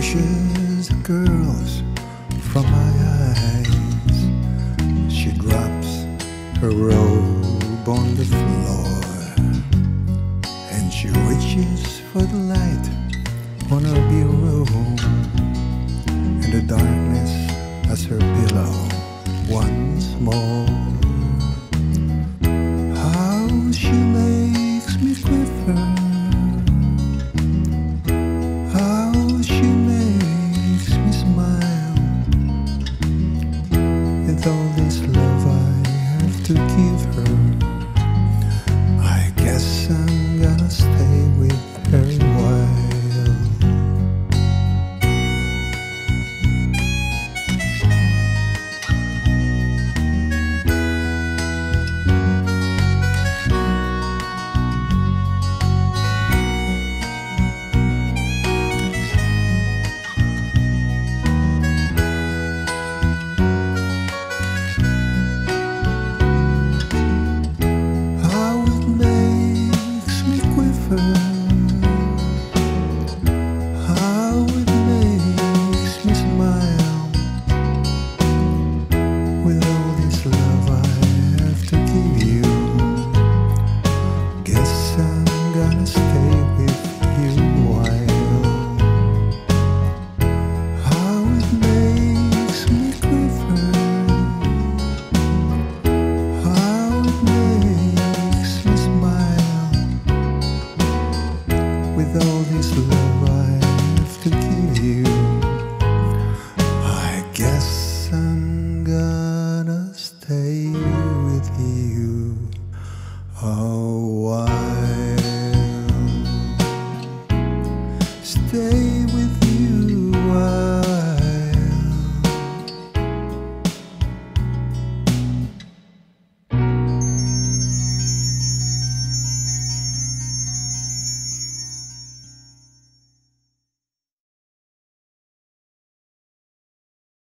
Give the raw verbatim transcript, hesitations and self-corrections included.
brushes the curls from my eyes. She drops her robe on the floor, and she reaches for the light on her bureau, and the darkness as her pillow once more.